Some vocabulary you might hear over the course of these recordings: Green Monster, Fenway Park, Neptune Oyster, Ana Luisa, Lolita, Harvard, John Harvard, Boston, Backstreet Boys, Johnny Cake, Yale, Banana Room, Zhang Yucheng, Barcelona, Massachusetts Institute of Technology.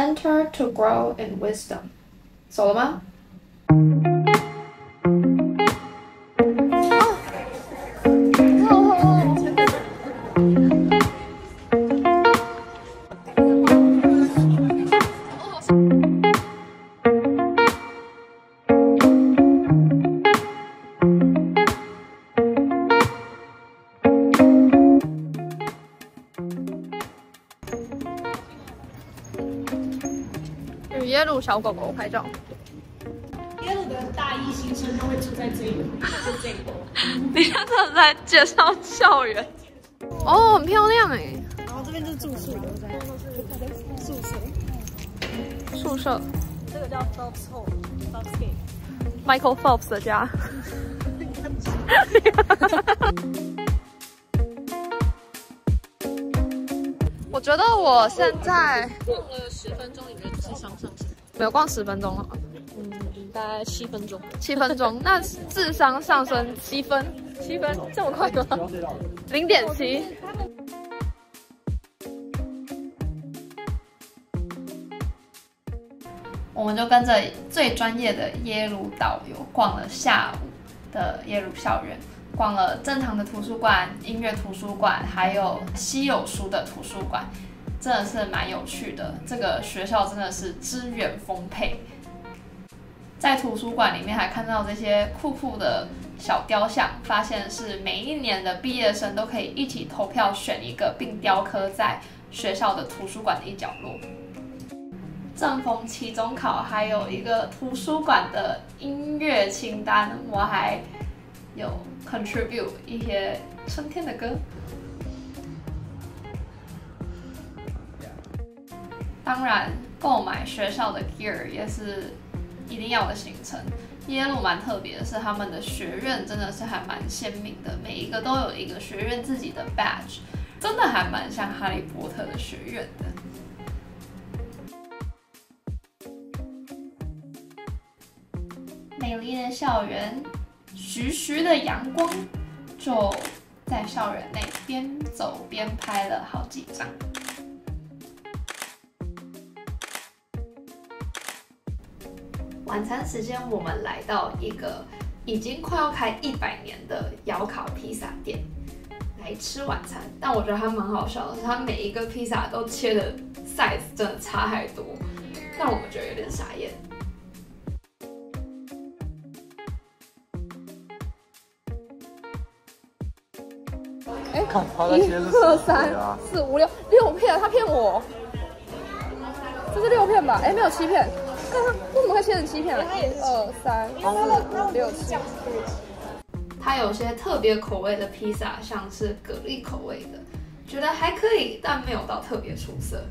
Enter to grow in wisdom. 熟了吗？耶鲁小狗狗拍照。耶鲁的大一新生都会住在这里，就这个。你看他们在介绍校园，哦，很漂亮哎。然后这边就是住宿的，宿舍。宿舍。这个叫 Phelps Hall，Phelps Gate，Michael Phelps 的家。我觉得我现在逛了10分钟，里面就是上。没有逛10分钟了，嗯，大概7分钟。7分钟，那智商上升7分，7分这么快吗？0.7。我们就跟着最专业的耶鲁导游逛了下午的耶鲁校园。逛了正常的图书馆、音乐图书馆，还有稀有书的图书馆，真的是蛮有趣的。这个学校真的是资源丰沛。在图书馆里面还看到这些酷酷的小雕像，发现是每一年的毕业生都可以一起投票选一个，并雕刻在学校的图书馆的一角落。正逢期中考，还有一个图书馆的音乐清单，我还有 contribute 一些春天的歌。当然，购买学校的 gear 也是一定要的行程。耶鲁蛮特别的是，他们的学院真的是还蛮鲜明的，每一个都有一个学院自己的 badge， 真的还蛮像哈利波特的学院的。美丽的校园。徐徐的阳光，就在校园内边走边拍了好几张。晚餐时间，我们来到一个已经快要开100年的窑烤披萨店来吃晚餐，但我觉得它蛮好笑的是，它每一个披萨都切的 size 真的差太多，让我们觉得有点傻眼。1、2、3、4、5、6片，他骗我，这是6片吧？哎，没有7片，为什么会切成7片啊？1、2、3、4、5、6、7。它有些特别口味的披萨，像是蛤蜊口味的，觉得还可以，但没有到特别出色。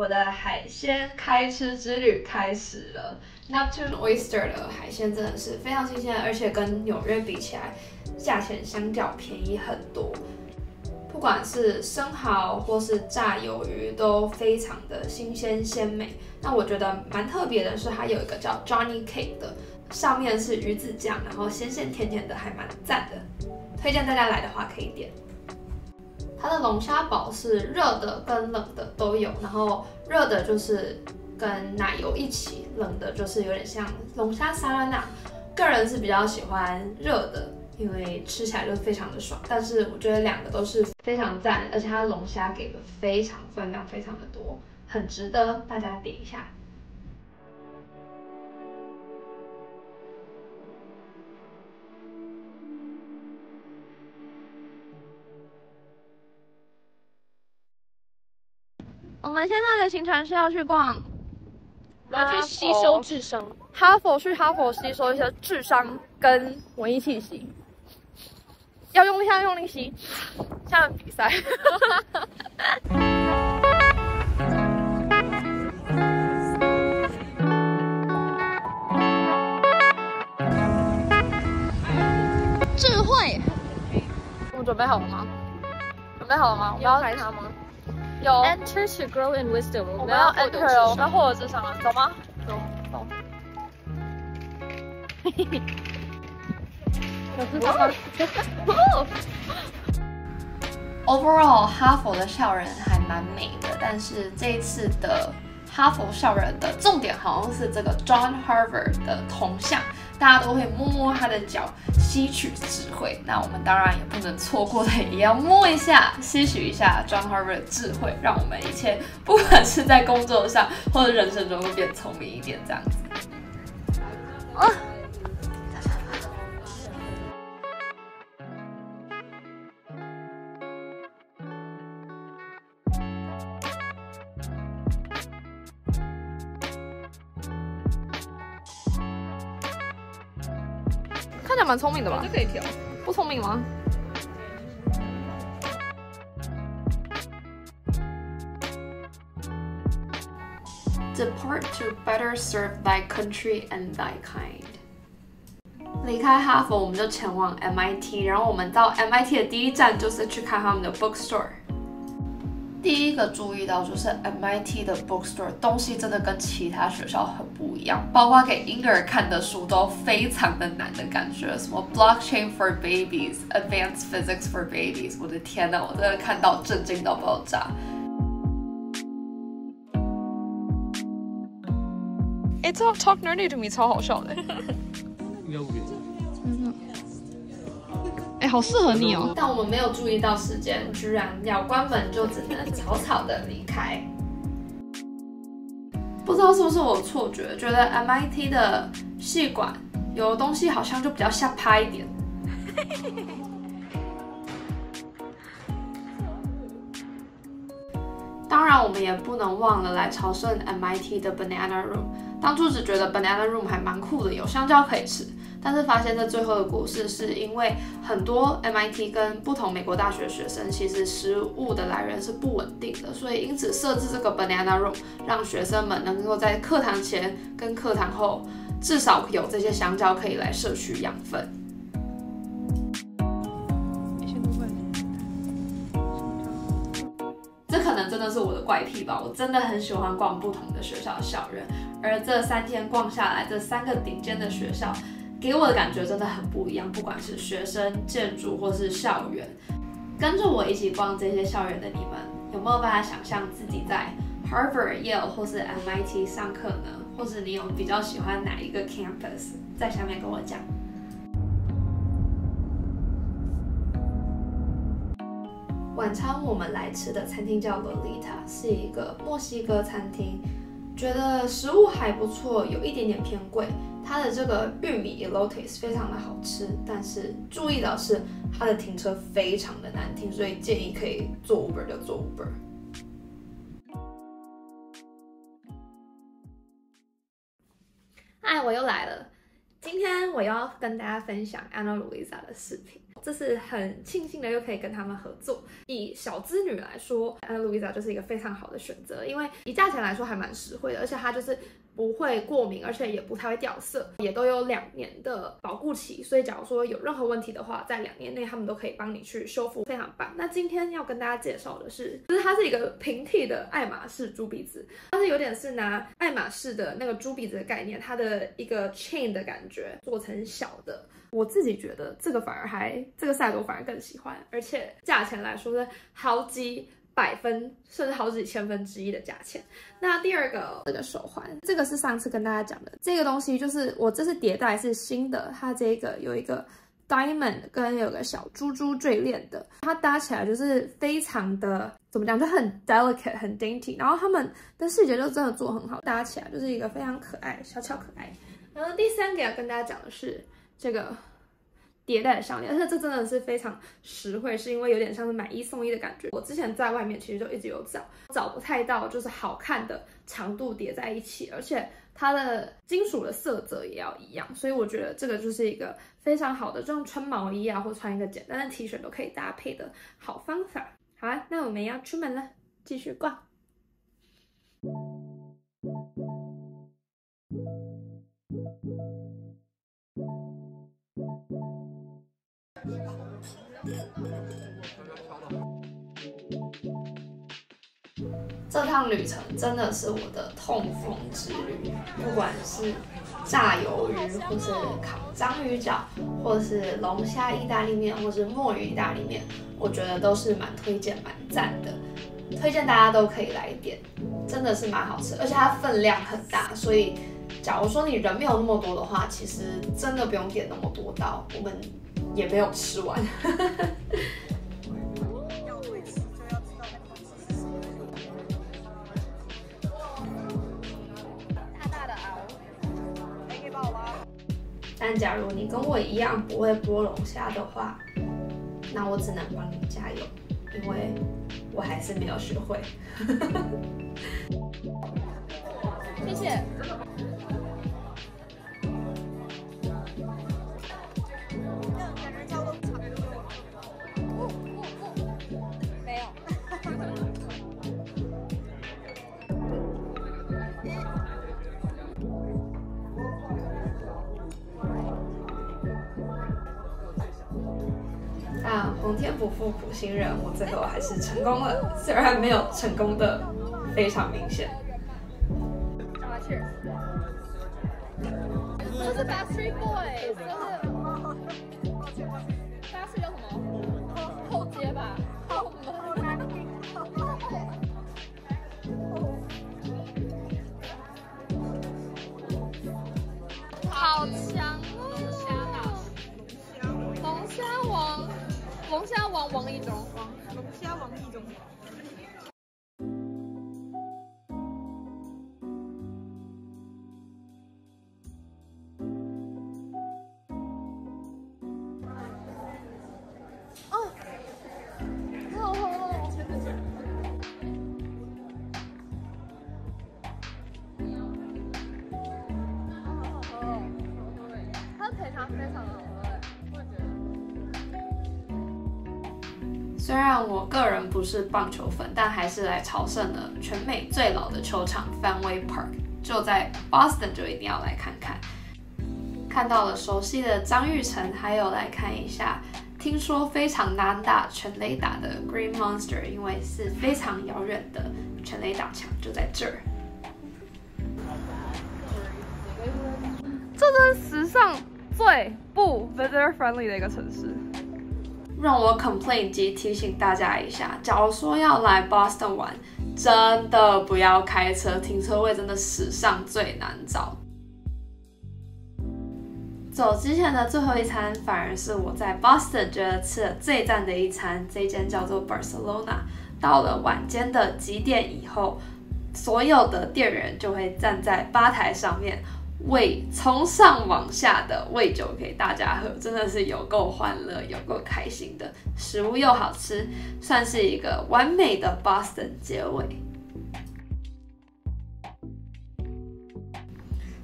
我的海鲜开吃之旅开始了。Neptune Oyster 的海鲜真的是非常新鲜，而且跟纽约比起来，价钱相较便宜很多。不管是生蚝或是炸鱿鱼，都非常的新鲜鲜美。那我觉得蛮特别的是，它有一个叫 Johnny Cake 的，上面是鱼子酱，然后咸咸甜甜的，还蛮赞的。推荐大家来的话可以点。它的龙虾堡是热的跟冷的都有，然后热的就是跟奶油一起，冷的就是有点像龙虾沙拉那。个人是比较喜欢热的，因为吃起来就非常的爽。但是我觉得两个都是非常赞，而且它的龙虾给的非常分量，非常的多，很值得大家点一下。我们现在的行程是要去逛，我要去吸收智商。去哈佛吸收一些智商跟文艺气息，要用力吸，像比赛。准备好了吗？准备好了吗？我们要开场吗？有。Enter to grow in wisdom。我们要 enter 哦，我们要获得智商了，走吗？走，走。嘿嘿嘿。有智商吗？哦。Overall， 哈佛的校园还蛮美的，但是这一次的哈佛校园的重点好像是这个 John Harvard 的铜像，大家都会摸摸他的脚，吸取智慧。那我们当然也不能错过的，也要摸一下，吸取一下 John Harvard 的智慧，让我们以前不管是在工作上或者人生中都变聪明一点，这样子。啊看起来蛮聪明的吧？这可以调，不聪明吗？Depart to better serve thy country and thy kind。离开哈佛，我们就前往 MIT， 然后我们到 MIT 的第一站就是去看他们的 bookstore。第一个注意到就是 MIT 的 bookstore 东西真的跟其他学校很不一样，包括给婴儿看的书都非常的难的感觉，什么 blockchain for babies、advanced physics for babies， 我的天哪，我真的看到震惊到爆炸。哎，这 talk nerdy to me 超好笑的，应该5点。好适合你哦！但我们没有注意到时间，居然要关门，就只能草草的离开。不知道是不是我错觉，觉得 MIT 的系馆有东西好像就比较下趴一点。当然，我们也不能忘了来朝圣 MIT 的 Banana Room。当初只觉得 Banana Room 还蛮酷的，有香蕉可以吃。但是发现这最后的故事是因为很多 MIT 跟不同美国大学学生其实食物的来源是不稳定的，所以因此设置这个 Banana Room， 让学生们能够在课堂前跟课堂后至少有这些香蕉可以来摄取养分。这可能真的是我的怪癖吧，我真的很喜欢逛不同的学校的校园，而这3天逛下来，这3个顶尖的学校。给我的感觉真的很不一样，不管是学生、建筑或是校园。跟着我一起逛这些校园的你们，有没有办法想象自己在 Harvard、Yale 或是 MIT 上课呢？或是你有比较喜欢哪一个 campus？ 在下面跟我讲。晚餐我们来吃的餐厅叫 Lolita， 是一个墨西哥餐厅。觉得食物还不错，有一点点偏贵。它的这个玉米 elotes 非常的好吃，但是注意到是它的停车非常的难停，所以建议可以坐 Uber 就坐 Uber。嗨，我又来了，今天我要跟大家分享 Ana Luisa 的视频。这是很庆幸的，又可以跟他们合作。以小资女来说 ，Ana Luisa 就是一个非常好的选择，因为以价钱来说还蛮实惠的，而且它就是不会过敏，而且也不太会掉色，也都有2年的保固期，所以假如说有任何问题的话，在2年内他们都可以帮你去修复，非常棒。那今天要跟大家介绍的是，就是它是一个平替的爱马仕猪鼻子，它是有点是拿爱马仕的那个猪鼻子的概念，它的一个 chain 的感觉做成小的。我自己觉得这个反而还，这个 size 我反而更喜欢，而且价钱来说是好几百分甚至好几1,000分之1的价钱。那第二个这个手环，这个是上次跟大家讲的，这个东西就是我这次迭代是新的，它这个有一个 diamond 跟有个小珠珠坠链的，它搭起来就是非常的怎么讲，就很 delicate 很 dainty， 然后他们的细节就真的做很好，搭起来就是一个非常可爱小巧可爱。然后第三个要跟大家讲的是。这个迭代的项链，而且这真的是非常实惠，是因为有点像是买1送1的感觉。我之前在外面其实就一直有找不太到，就是好看的长度叠在一起，而且它的金属的色泽也要一样，所以我觉得这个就是一个非常好的，就像穿毛衣啊，或穿一个简单的 T 恤都可以搭配的好方法。好啊，那我们要出门了，继续逛。这趟旅程真的是我的痛风之旅，不管是炸鱿鱼，或是烤章鱼脚，或是龙虾意大利面，或是墨鱼意大利面，我觉得都是蛮推荐、蛮赞的。 推荐大家都可以来一点，真的是蛮好吃，而且它分量很大，所以假如说你人没有那么多的话，其实真的不用点那么多刀，我们也没有吃完。大大的螯，可以抱吗？但假如你跟我一样不会剥龙虾的话，那我只能帮你加油，因为 我还是没有学会。谢谢。没有。啊，皇天不负苦心人，我最后还是成功了，虽然没有成功的非常明显。这是 Backstreet Boys， 这是叫什么？后街吧。好强哦！龙虾王。 龙虾王王一中，龙虾王一中。哦，好红哦！它腿长非常好。 虽然我个人不是棒球粉，但还是来朝圣了全美最老的球场 Fenway Park， 就在 Boston 就一定要来看看。看到了熟悉的张育成，还有来看一下听说非常难打全垒打的 Green Monster， 因为是非常遥远的全垒打墙就在这儿。这是史上最不 visitor friendly 的一个城市。 让我 complain 及提醒大家一下，假如说要来 Boston 玩，真的不要开车，停车位真的史上最难找。走之前的最后一餐，反而是我在 Boston 觉得吃的最赞的一餐，这间叫做 Barcelona。到了晚间的9点以后，所有的店员就会站在吧台上面喂，从上往下的喂酒给大家喝，真的是有够欢乐，有够开心的，食物又好吃，算是一个完美的 Boston 结尾。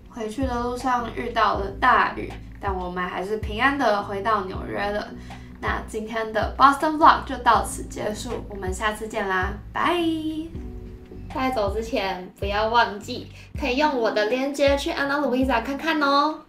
回去的路上遇到了大雨，但我们还是平安的回到纽约了。那今天的 Boston Vlog 就到此结束，我们下次见啦，拜！ 在走之前，不要忘记可以用我的链接去Ana Luisa看看哦。